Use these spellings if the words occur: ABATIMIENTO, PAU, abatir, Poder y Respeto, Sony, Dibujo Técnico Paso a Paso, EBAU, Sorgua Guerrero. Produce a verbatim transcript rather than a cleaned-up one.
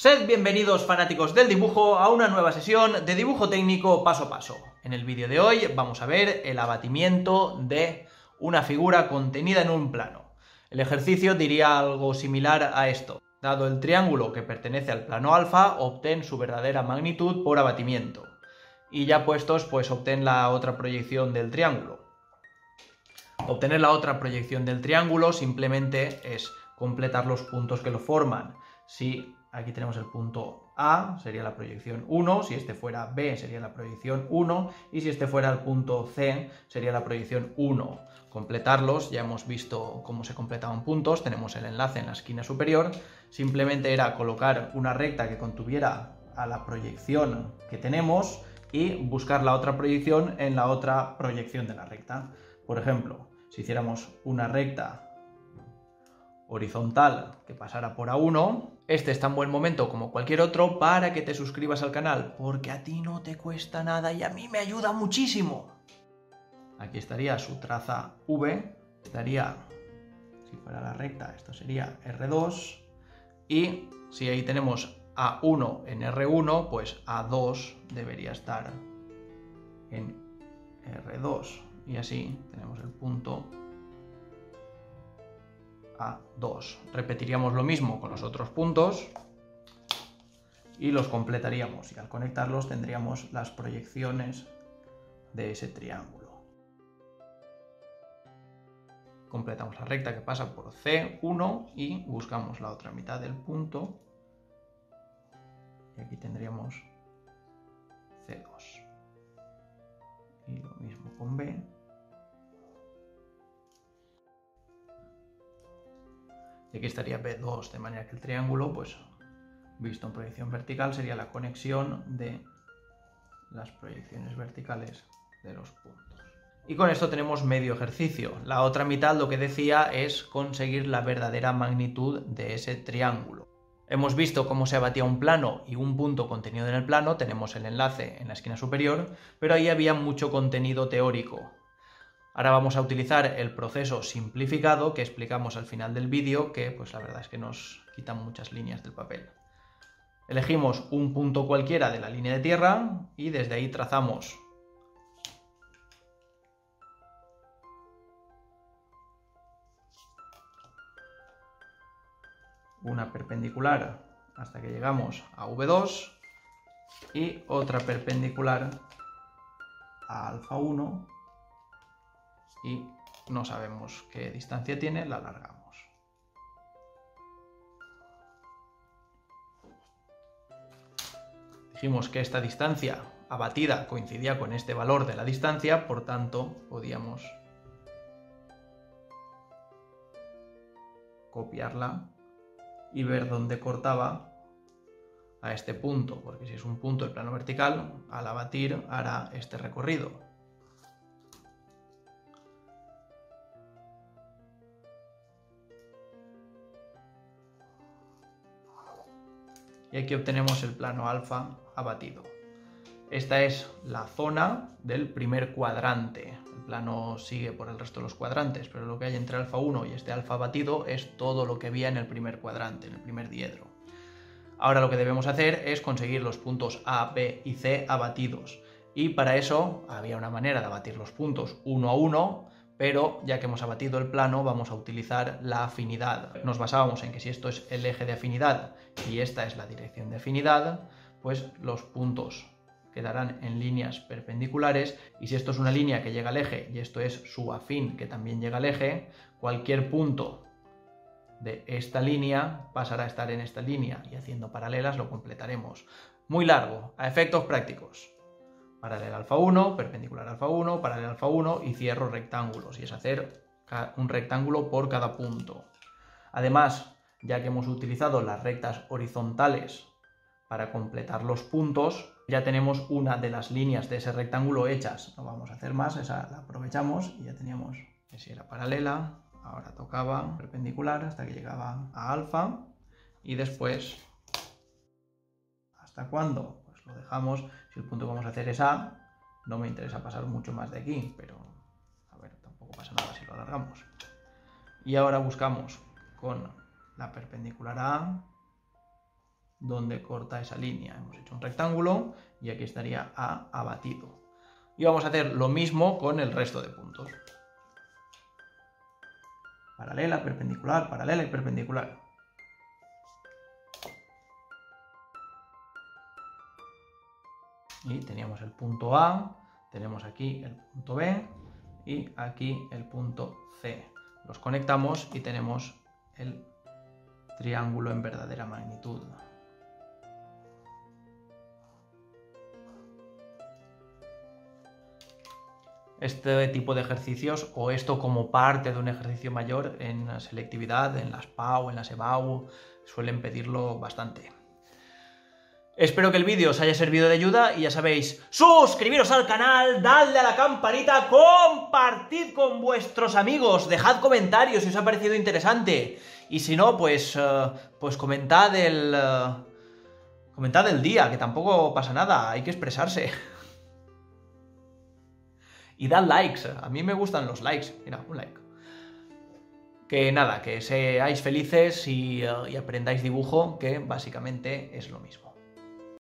Sed bienvenidos fanáticos del dibujo a una nueva sesión de dibujo técnico paso a paso. En el vídeo de hoy vamos a ver el abatimiento de una figura contenida en un plano. El ejercicio diría algo similar a esto. Dado el triángulo que pertenece al plano alfa, obtén su verdadera magnitud por abatimiento. Y ya puestos, pues obtén la otra proyección del triángulo. Obtener la otra proyección del triángulo simplemente es completar los puntos que lo forman. Si aquí tenemos el punto A, sería la proyección uno, si este fuera B sería la proyección uno, y si este fuera el punto C sería la proyección uno. Completarlos, ya hemos visto cómo se completaban puntos, tenemos el enlace en la esquina superior, simplemente era colocar una recta que contuviera a la proyección que tenemos y buscar la otra proyección en la otra proyección de la recta. Por ejemplo, si hiciéramos una recta horizontal que pasara por A uno, este es tan buen momento como cualquier otro para que te suscribas al canal, porque a ti no te cuesta nada y a mí me ayuda muchísimo. Aquí estaría su traza V, estaría, si fuera la recta, esto sería R dos, y si ahí tenemos A uno en R uno, pues A dos debería estar en R dos, y así tenemos el punto A dos. Repetiríamos lo mismo con los otros puntos y los completaríamos, y al conectarlos tendríamos las proyecciones de ese triángulo. Completamos la recta que pasa por C uno y buscamos la otra mitad del punto, y aquí tendríamos C dos, y lo mismo con B. Y aquí estaría B dos, de manera que el triángulo, pues visto en proyección vertical, sería la conexión de las proyecciones verticales de los puntos. Y con esto tenemos medio ejercicio. La otra mitad, lo que decía, es conseguir la verdadera magnitud de ese triángulo. Hemos visto cómo se abatía un plano y un punto contenido en el plano, tenemos el enlace en la esquina superior, pero ahí había mucho contenido teórico. Ahora vamos a utilizar el proceso simplificado que explicamos al final del vídeo, que pues la verdad es que nos quitan muchas líneas del papel. Elegimos un punto cualquiera de la línea de tierra y desde ahí trazamos una perpendicular hasta que llegamos a V dos y otra perpendicular a alfa uno. Y no sabemos qué distancia tiene, la alargamos. Dijimos que esta distancia abatida coincidía con este valor de la distancia, por tanto podíamos copiarla y ver dónde cortaba a este punto, porque si es un punto del plano vertical, al abatir hará este recorrido. Y aquí obtenemos el plano alfa abatido. Esta es la zona del primer cuadrante. El plano sigue por el resto de los cuadrantes, pero lo que hay entre alfa uno y este alfa abatido es todo lo que había en el primer cuadrante, en el primer diedro. Ahora lo que debemos hacer es conseguir los puntos A, B y C abatidos. Y para eso había una manera de abatir los puntos uno a uno, pero ya que hemos abatido el plano vamos a utilizar la afinidad. Nos basábamos en que si esto es el eje de afinidad y esta es la dirección de afinidad, pues los puntos quedarán en líneas perpendiculares, y si esto es una línea que llega al eje y esto es su afín que también llega al eje, cualquier punto de esta línea pasará a estar en esta línea y haciendo paralelas lo completaremos. Muy largo, a efectos prácticos. Paralela alfa uno, perpendicular alfa uno, paralela alfa uno y cierro rectángulos, y es hacer un rectángulo por cada punto. Además, ya que hemos utilizado las rectas horizontales para completar los puntos, ya tenemos una de las líneas de ese rectángulo hechas. No vamos a hacer más, esa la aprovechamos y ya teníamos que si era paralela, ahora tocaba perpendicular hasta que llegaba a alfa y después, ¿hasta cuándo? Lo dejamos. Si el punto que vamos a hacer es A, no me interesa pasar mucho más de aquí, pero a ver, tampoco pasa nada si lo alargamos. Y ahora buscamos con la perpendicular a A donde corta esa línea. Hemos hecho un rectángulo y aquí estaría A abatido. Y vamos a hacer lo mismo con el resto de puntos. Paralela, perpendicular, paralela y perpendicular. Y teníamos el punto A, tenemos aquí el punto B y aquí el punto C. Los conectamos y tenemos el triángulo en verdadera magnitud. Este tipo de ejercicios, o esto como parte de un ejercicio mayor en selectividad, en las P A U, en las E B A U, suelen pedirlo bastante. Espero que el vídeo os haya servido de ayuda y ya sabéis, suscribiros al canal, dadle a la campanita, compartid con vuestros amigos, dejad comentarios si os ha parecido interesante y si no, pues, uh, pues comentad el, uh, comentad el día, que tampoco pasa nada, hay que expresarse. Y dad likes, a mí me gustan los likes, mira, un like. Que nada, que seáis felices y, uh, y aprendáis dibujo, que básicamente es lo mismo.